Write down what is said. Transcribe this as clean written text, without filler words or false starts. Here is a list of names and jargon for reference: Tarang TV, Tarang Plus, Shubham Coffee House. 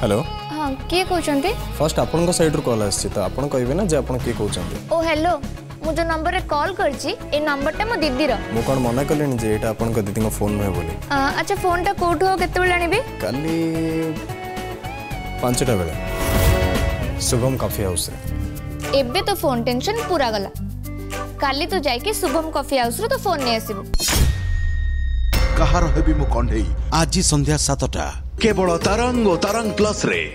Hello हाँ किए कहते फर्स्ट आपण सैड्रु कल आसान कहे ना जे आपड़ किए कहते ओ हेलो मुझे नंबर रे कॉल करची ए नंबर टा मो दीदी रो मो कोन मना करलेनी जे एटा आपन को दीदी को फोन नय बोली अच्छा फोन टा कोठो केते बेला आनिबे काली 5टा बेला शुभम कॉफी हाउस रे एबे तो फोन टेंशन पूरा गला काली तो जाई के शुभम कॉफी हाउस रो तो फोन ने आसीबो कहार हेबी मो कंढई आज ही संध्या 7टा केवल तरंग ओ तरंग प्लस रे।